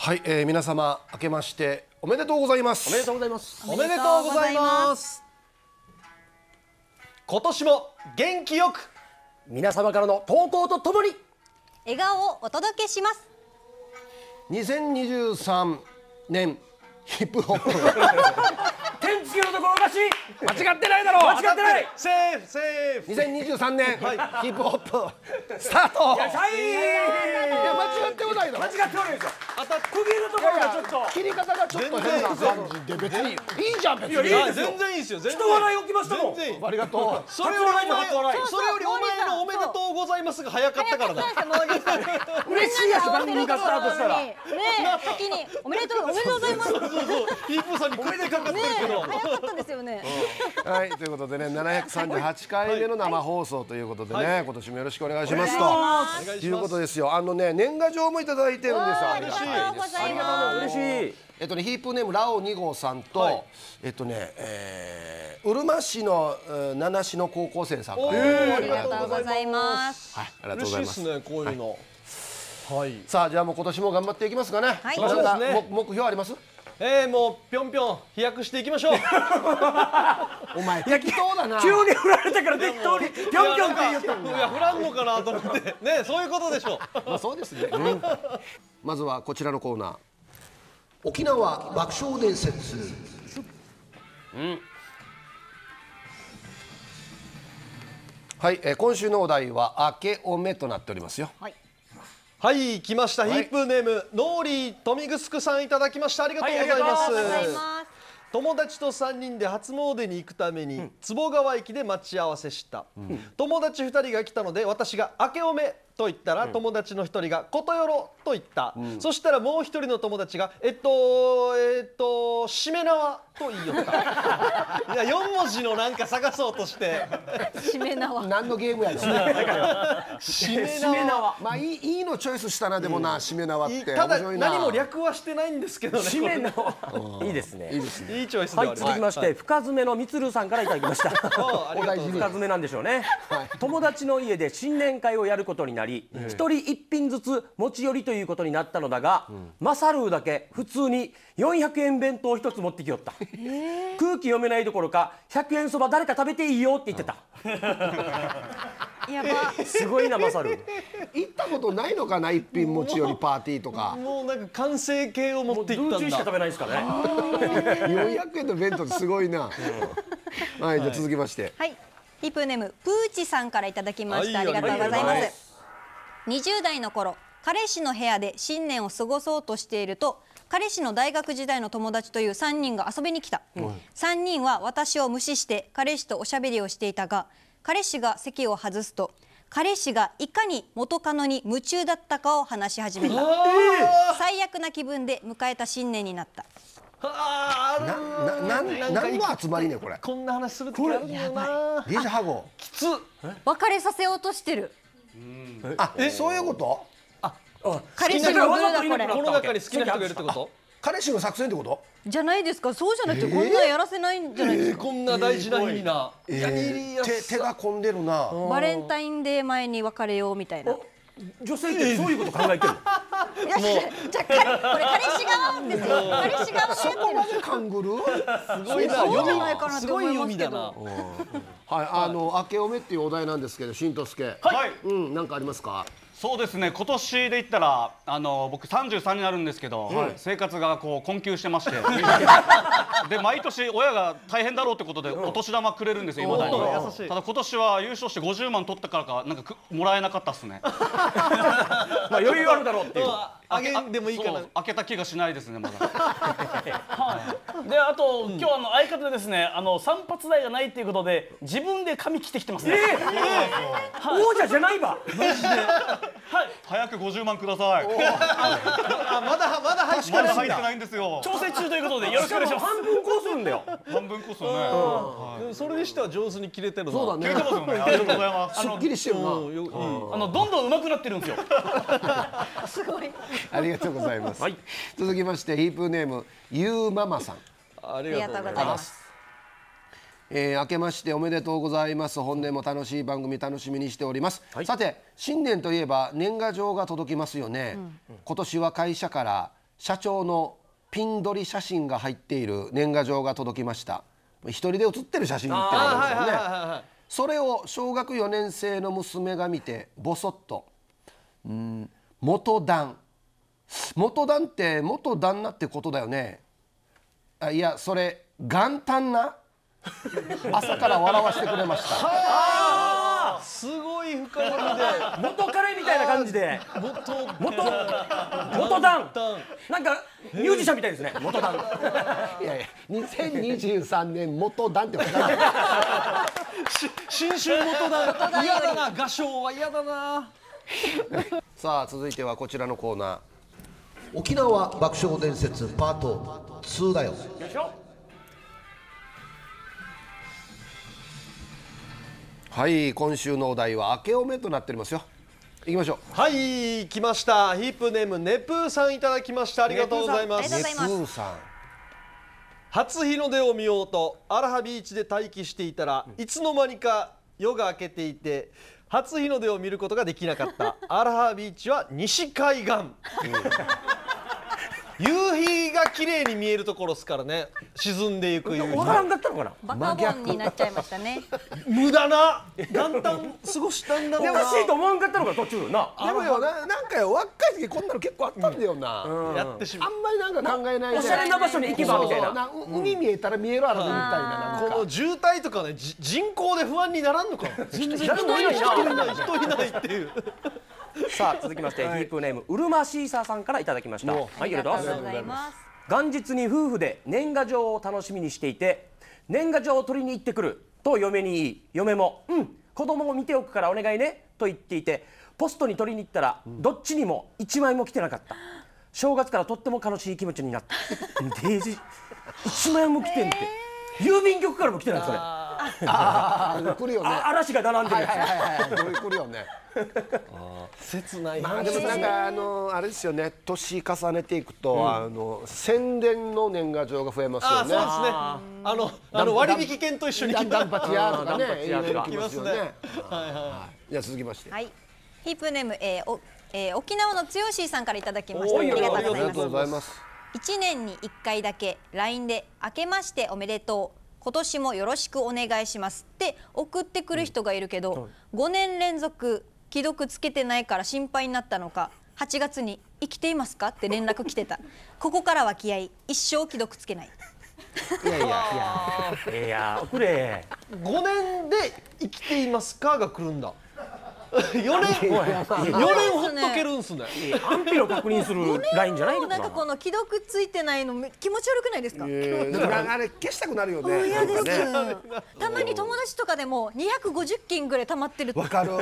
はい、皆様明けましておめでとうございます。おめでとうございます。おめでとうございます。今年も元気よく皆様からの投稿とともに笑顔をお届けします。2023年ヒップホップ天付けのところおかしい。間違ってないだろう。間違ってない。セーフセーフ。2023年ヒップホップスタート。いや間違ってもないだろ。間違ってもないですよ。あと区切りのところがちょっと切り方がちょっと変な感じで別にいいじゃん別に。いや全然いいですよ。人笑い起きましたもん。ありがとう。それよりお前のおめでとうございますが早かったからだ。嬉しいやつ番組がスタートしたらね先におめでとうございます。ヒップさんに声でかかってるけど。早かったですよね。はいということでね738回目の生放送ということでね今年もよろしくお願いしますということですよ。あのね年賀状もいただいてるんですよ。ありがとうございます。嬉しい。ヒープネームラオ2号さんとうるま市の七市の高校生さんからありがとうございます。はいありがとうございます。嬉しいですねこういうの。はいさあじゃあもう今年も頑張っていきますかね。はいそうですね。目標あります？もうぴょんぴょん飛躍していきましょう。お前適当だな。急に振られたから適当にぴょんぴょんって言ったんだ。いや振らんのかなと思ってねそういうことでしょう。まあそうですね。まずはこちらのコーナー沖縄爆笑伝説。はい今週のお題は明けおめとなっておりますよ。はい。はい来ました、はい、ヒップネームノーリートミグスクさんいただきました。ありがとうございます、友達と3人で初詣に行くために、坪川駅で待ち合わせした、友達2人が来たので私が明けおめと言ったら、友達の1人がことよろと言った、そしたらもう1人の友達がしめ縄と言いよったいや4文字のなんか探そうとしてしめ縄何のゲームやですねしめ縄まあいいのチョイスしたなでもな、しめ縄ってただ何も略はしてないんですけどねしめ縄いいですねいいチョイスではあります。続きまして深爪のみつるさんからいただきました。深爪なんでしょうね。友達の家で新年会をやることになり一人一品ずつ持ち寄りということになったのだが、マサルーだけ普通に400円弁当一つ持ってきよった、空気読めないどころか100円そば誰か食べていいよって言ってた、やばすごいなマサルー行ったことないのかな一品持ち寄りパーティーとかもうなんか完成形を持っていったんだ。ドゥーチューしか食べないですからね400円の弁当ってすごいな、はいじゃあ続きまして、はい、ヒップネームプーチさんからいただきました。ありがとうございます。20代の頃、彼氏の部屋で新年を過ごそうとしていると彼氏の大学時代の友達という3人が遊びに来た、3人は私を無視して彼氏とおしゃべりをしていたが彼氏が席を外すと彼氏がいかに元カノに夢中だったかを話し始めた、最悪な気分で迎えた新年になった。何の集まりねこれ。こんな話するときあるんだよな。デジハゴきつ別れさせようとしてる。あ、そういうこと？あ、彼氏の中に好きな人がいるってこと？彼氏の作戦ってこと？じゃないですか。そうじゃなくてこんなやらせないんじゃないですか。こんな大事な日にな。手が込んでるな。バレンタインデー前に別れようみたいな。女性ってそういうこと考えてる。いや、じゃこれ彼氏側ですよ。彼氏側がやってる。そこまで勘ぐる？すごいな。そうじゃないかなって思いますけど。はい、明けおめっていうお題なんですけど、しんとすけ。はい。なんかありますか。そうですね、今年で言ったら、僕33になるんですけど、生活がこう困窮してまして。で、毎年親が大変だろうってことで、お年玉くれるんですよ、未だに。ただ、今年は優勝して50万取ったからか、なんかもらえなかったっすね。まあ、余裕あるだろうっていう。あげんでもいいかな。開けた気がしないですね、まだ。はい。で、あと、今日相方でですね、散髪代がないっていうことで、自分で髪切ってきてますね。王者じゃないわ。マジで。はい。早く50万ください。まだ入ってないんですよ。調整中ということで、よろしくお願いします。半分こすんだよ。半分こすね。それにしては上手に切れてる。そうだね。切れてますよね。ありがとうございます。すっきりしてるな。どんどん上手くなってるんですよ。すごい。ありがとうございます。はい。続きましてヒープネームゆうママさん。ありがとうございます。明けましておめでとうございます。本年も楽しい番組楽しみにしております。はい、さて新年といえば年賀状が届きますよね。今年は会社から社長のピン撮り写真が入っている年賀状が届きました。一人で写ってる写真ってことですよね。それを小学4年生の娘が見てボソッと「元旦、元旦って元旦那ってことだよね。あ、いやそれ元旦な」朝から笑わしてくれました。すごい深掘りで元彼みたいな感じで元旦なんかミュージシャンみたいですね。元旦いやいや2023年元旦って分かんない。新春元旦嫌だな。合唱は嫌だな。さあ続いてはこちらのコーナー、沖縄爆笑伝説パート2だよ。よいしょ。はい、今週のお題は明けおめとなっておりますよ。行きましょう。はい、来ました。ヒップネームネプーさんいただきました。ありがとうございます。ネプーさん。初日の出を見ようとアラハビーチで待機していたら、いつの間にか夜が明けていて初日の出を見ることができなかった。アラハビーチは西海岸。夕日が綺麗に見えるところですからね。沈んでいく夕日。わからんかったのかな。バカボンになっちゃいましたね。無駄な元旦過ごしたんだろうな。おかしいと思わんかったのか途中な。でもよなんかよ若い時こんなの結構あったんだよな。やってしまう。あんまりなんか考えないで。おしゃれな場所に行けばみたいな。海見えたら見えるあらみたいな。この渋滞とかね人口で不安にならんのか。全然人いないっていう。さあ続きましてヒープネームうるまシーサーさんからいただきました。はい、ありがとうございます。元日に夫婦で年賀状を楽しみにしていて、年賀状を取りに行ってくると嫁に言い、嫁も子供を見ておくからお願いねと言っていて、ポストに取りに行ったらどっちにも1枚も来てなかった。正月からとっても悲しい気持ちになった。デージ1枚も来てんって。郵便局からも来てないそれ。あ、来るよね。嵐が並んでるやつ。来るよね。切ない。まあでもなんかあれですよね。年重ねていくと宣伝の年賀状が増えますよね。あ、そうですね。割引券と一緒にダンパチやとかね。来ますね。はい。じゃあ続きまして。はい。ヒープネーム沖縄の強しさんからいただきました。ありがとうございます。1年に1回だけ LINE で「明けましておめでとう」「今年もよろしくお願いします」って送ってくる人がいるけど、5年連続既読つけてないから心配になったのか8月に「生きていますか?」って連絡来てた。ここからは気合い、一生既読つけない。いやこれ5年で「生きていますか?」が来るんだ。4年ほっとけるんすね。安否を確認するラインじゃないのかな。なんかこの既読ついてないの気持ち悪くないですか。あれ消したくなるよね。嫌です。たまに友達とかでも250件ぐらい溜まってる。わかる。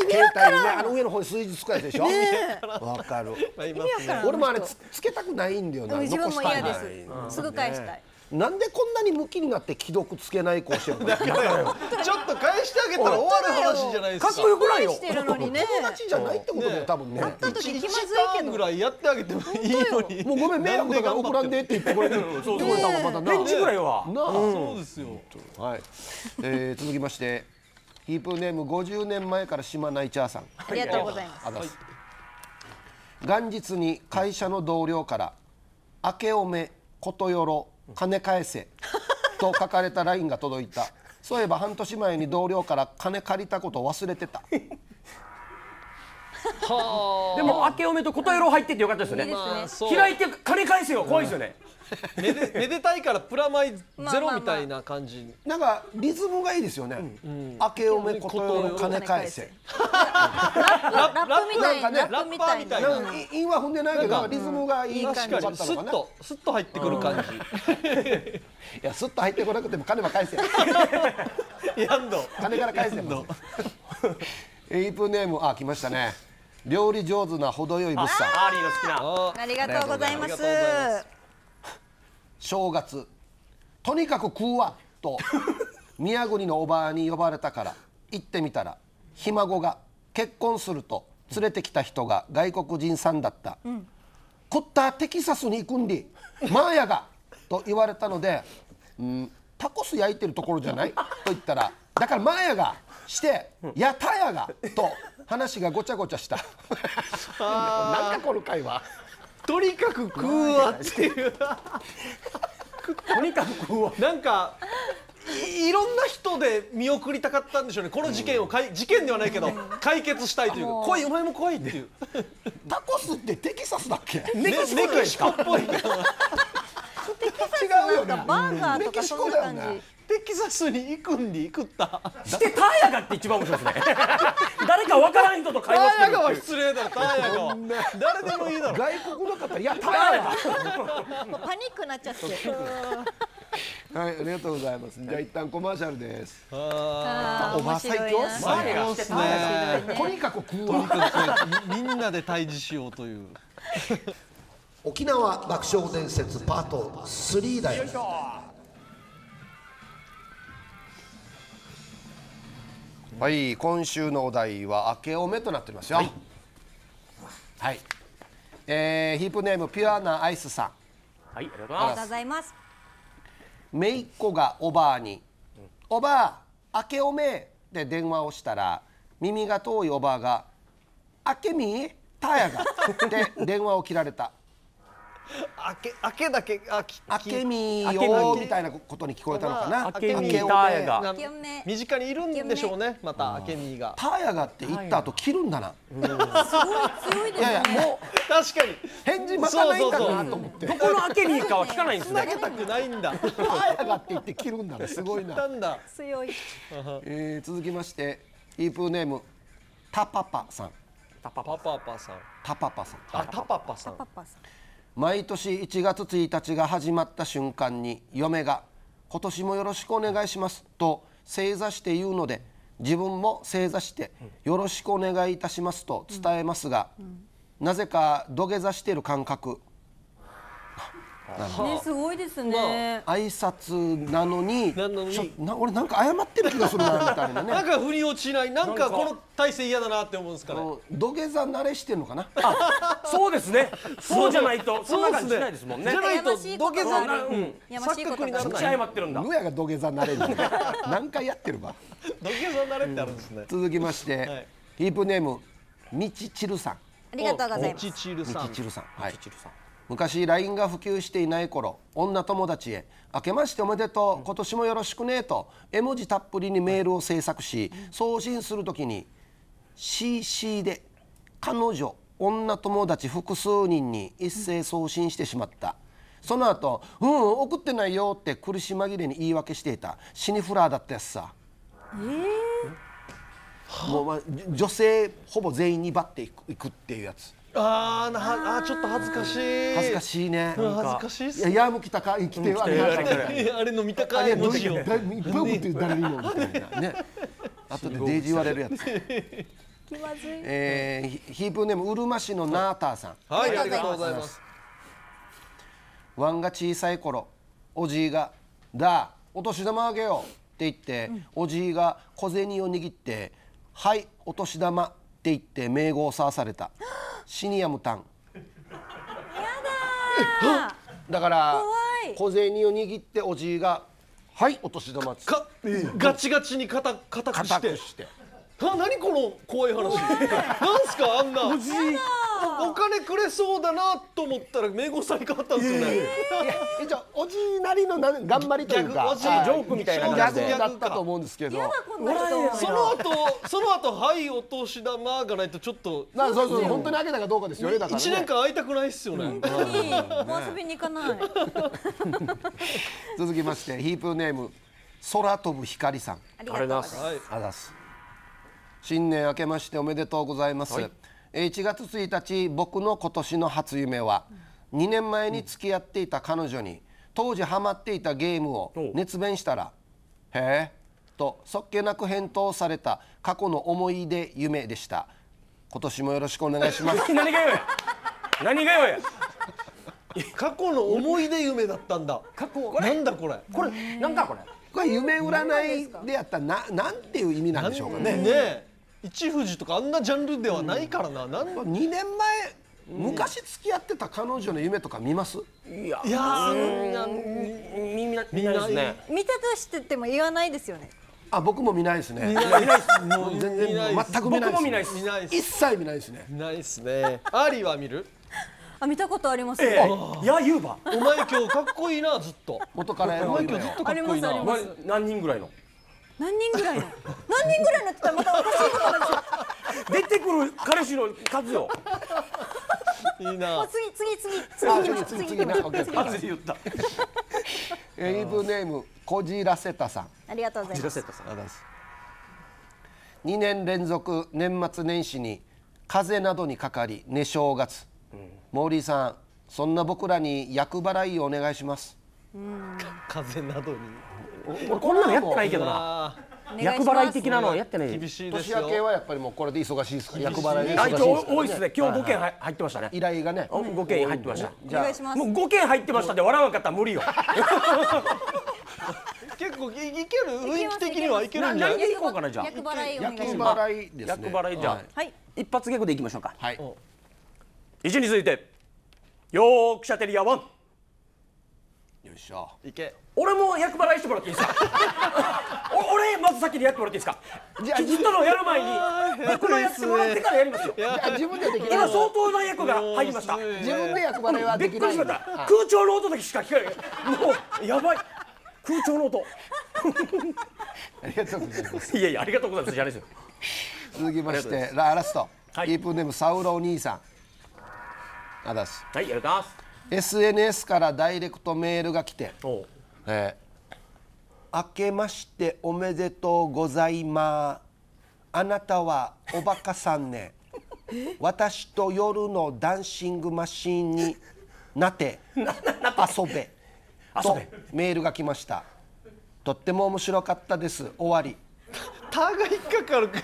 意味わからん。あの上の方に数字つくやつでしょ。わかる。俺もあれつけたくないんだよな。自分も嫌です。すぐ返したい。なんでこんなにムキになって既読つけない子してるの。ちょっと返してあげたら終わる話じゃないですか。かっこよくないよ。友達じゃないってことだよ多分ね。会った時気まずいけどぐらいやってあげてもいいのに。もうごめん迷惑だから送らんでって言ってくれてる。そうそうそう。返事ぐらいはなあ。そうですよ。はい。続きましてヒープネーム50年前から島ナイチャーさん。ありがとうございます。元日に会社の同僚から明けおめことよろ。金返せと書かれたラインが届いた。そういえば半年前に同僚から金借りたことを忘れてた。でも明けおめと答えろ入っててよかったですよね。開いて金返せよ怖いですよね。めでたいからプラマイゼロみたいな感じ。なんかリズムがいいですよね。明けおめことよろ金返せ。ラップみたいな。韻は踏んでないけどリズムがいい感じだったのかな。スッと入ってくる感じ。いやスッと入ってこなくても金は返せ。やんど。金から返せも。エイプネーム来ましたね。料理上手な程よい物産。アーリーの好きな。ありがとうございます。正月とにかく食うわと宮国のおばあに呼ばれたから行ってみたら、ひ孫が結婚すると連れてきた人が外国人さんだった。食ったテキサスに行くんでマーヤがと言われたので、タコス焼いてるところじゃないと言ったら、だからマーヤがしてやたやがと話がごちゃごちゃした。なんかこの会話。とにかく食うわっていうとにかく食うわ、なんかいろんな人で見送りたかったんでしょうね、この事件を事件ではないけど解決したいというか、来いお前も来いっていう。タコスってテキサスだっけ？メキシコメキシコっぽい。テキサスなんかバーガーとかそんな感じ。テキサスに行くんで行くったしてターヤがって一番面白いですね。誰かわからん人と会話してる。ターヤがは失礼だろ。ターヤが誰でもいいだろ。外国の方、いやターヤがパニックになっちゃって。はい、ありがとうございます。じゃあ一旦コマーシャルです。おば最強。最強ですね。とにかく食う。みんなで対峙しようという。沖縄爆笑伝説パート3だよ。はい、今週のお題は明けおめとなっておりますよ。はい。ヒープネームピュアなアイスさん。はい、ありがとうございます。姪っ子がおばあに「おばあ明けおめ」で電話をしたら、耳が遠いおばあが「あけみたやが」で電話を切られた。あけみよみたいなことに聞こえたのかな。あけみたやが身近にいるんでしょうね。またあけみがたやがって言った後切るんだな。すごい強いですね。いやいや、もう確かに返事またないんだなと思って、どこのあけみかは聞かないんですね。投げたくないんだ。たやがって言って切るんだね。すごいな。強い。続きましてイープーネームタパパさん。タパパさん。毎年1月1日が始まった瞬間に嫁が「今年もよろしくお願いします」と正座して言うので、自分も正座して「よろしくお願いいたします」と伝えますが、なぜか土下座している感覚。すごいですね。挨拶なのに俺なんか謝ってる気がするなみたいなね。なんか振り落ちない、なんかこの体勢嫌だなって思うんですから、土下座慣れしてるのかな。そうですね。そうじゃないとそんな感じしないですもんね。じゃないと土下座な錯覚にならない。謝ってるんだ。むやが土下座慣れる。何回やってるば。土下座慣れってあるんですね。続きましてヒープネームみちちるさん。ありがとうございます。みちちるさん。昔 LINE が普及していない頃、女友達へ「明けましておめでとう、今年もよろしくね」と絵文字たっぷりにメールを制作し、送信するときに CC で彼女女友達複数人に一斉送信してしまった。その後「送ってないよ」って苦し紛れに言い訳していたシニフラーだったやつさ。もう女性ほぼ全員にバッていくっていうやつ。ああちょっと恥ずかしい。恥ずかしいね。恥ずかしいっす。いや向きたか生きてるあれの見たかい文字をいっぱい送って誰にもみたいなね。あとでデージ言われるやつ。気まずい。ヒープネームうるま市のナーターさん。はい、ありがとうございます。ワンが小さい頃、おじいがだお年玉あげよって言って、おじいが小銭を握ってはいお年玉って言って名簿をさわされた。シニア無担。やだ。だから小銭を握っておじいがはいお年玉つかガチガチに固くして。あ、何この怖い話。なんすかあんな。おじい。お金くれそうだなと思ったら名簿され変わったんですよね。一応おじいなりの頑張りというか、おじいジョークみたいな感じだったと思うんですけど、その後はいお年玉がないとちょっと本当にあげたかどうかですよね。だから1年間会いたくないですよね。もう遊びに行かない。続きましてヒープネーム空飛ぶ光さん。ありがとうございます。新年明けましておめでとうございます。1月1日、僕の今年の初夢は2年前に付き合っていた彼女に当時ハマっていたゲームを熱弁したら「へえ」とそっけなく返答された過去の思い出夢でした。今年もよろしくお願いします。何がよや、何がよや。過去の思い出夢だったんだ。過去なんだこれ。これなんだこれ。これ夢占いでやったらなんていう意味なんでしょうかね。一富士とかあんなジャンルではないからな。2年前昔付き合ってた彼女の夢とか見ます？いやみんなですね。見たとしてても言わないですよね。あ、僕も見ないですね。もう全然全く見ないです。一切見ないですね。見ないですね。アーリーは見る？見たことあります。やゆうば。お前今日かっこいいな、ずっと。元からや。お前今日ずっとかっこいいな。何人ぐらいの。何人ぐらいの。何人ぐらいのって言ったら、また私。出てくる彼氏の数よ。いいな。次な。あ、次言った。エイブネーム、こじらせたさん。ありがとうございます。2年連続年末年始に風邪などにかかり寝正月、モーリーさん、そんな僕らに厄払いをお願いします。風邪などに俺こんなのやってないけどな。厄払い的なのやってない。年明けはやっぱりもうこれで忙しいですから。厄払い多いですね。今日5件入ってましたね、依頼がね。5件入ってました。じゃあもう5件入ってましたで笑わなかったら無理よ。結構いける、雰囲気的にはいけるんじゃない。いこうかな。じゃあ厄払いお願いします。厄払いじゃあ一発ギャグでいきましょうか。1に続いてヨークシャテリア1。よいしょ。いけ。俺も厄払いしてもらっていいですか。俺まず先にやってもらっていいですか。キジとのやる前に僕のやってもらってからやりますよ。今相当な役が入りました。自分で厄払いはできない。びっくりしました。空調の音だけしか聞かない。もうやばい。空調の音。ありがとうございます。いやいや、ありがとうございますじゃないですよ。続きましてラスト、キープネームサウロお兄さん。あだす。はい、やります。SNS からダイレクトメールが来て、明けましておめでとうございまー。あなたはおバカさんね。私と夜のダンシングマシーンになって遊べ。とメールが来ました。とっても面白かったです。終わり。たが引っかかるか。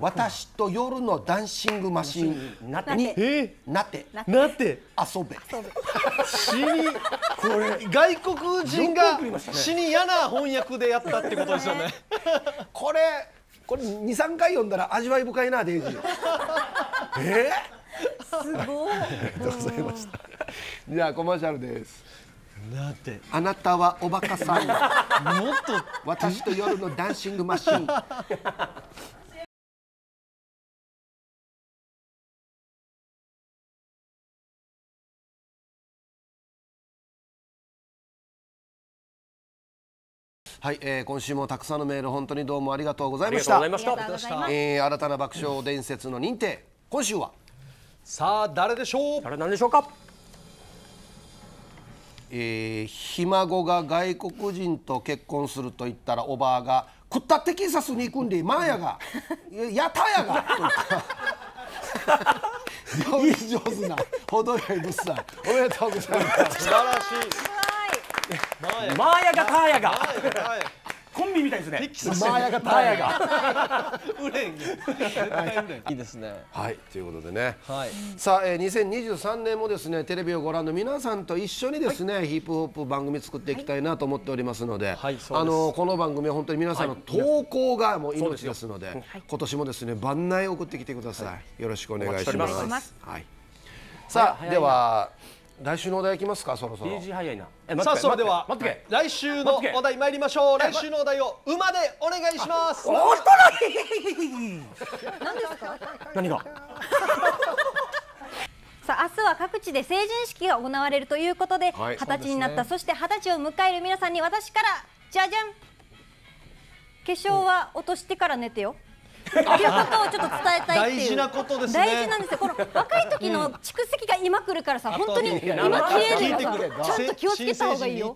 私と夜のダンシングマシンになって遊べ。死にこれ外国人が死に嫌な翻訳でやったってことですよね。これ2、3回読んだら味わい深いなデイジー。すごい。ありがとうございました。じゃあコマーシャルです。だってあなたはおバカさん。もっと私と夜のダンシングマシン。はい、今週もたくさんのメール本当にどうもありがとうございました。新たな爆笑伝説の認定。今週はさあ誰でしょう。誰なんでしょうか。ひ孫が外国人と結婚すると言ったらおばあが「食ったテキサスに行くんでマーヤがやたやが」と言った上手な程よい物産おめでとうございます。素晴らしい。マーヤがターヤがコンビみたいですね。マーヤがターヤが売れんいいですね。はい、ということでね、さあ2023年もですねテレビをご覧の皆さんと一緒にですねヒップホップ番組作っていきたいなと思っておりますので、この番組は本当に皆さんの投稿がもう命ですので、今年もですね番内送ってきてください。よろしくお願いします。さあでは来週のお題いきますか。そろそろさあそれでは来週のお題参りましょう。来週のお題を馬でお願いします。おっと何ですか。何がさあ明日は各地で成人式が行われるということで、20歳になった、そして20歳を迎える皆さんに私からじゃじゃん、化粧は落としてから寝てよということをちょっと伝えたいっていう。大事なことですね。大事なんですよ。この若い時の蓄積が今来るからさ、本当に今消えるからちゃんと気をつけた方がいいよ。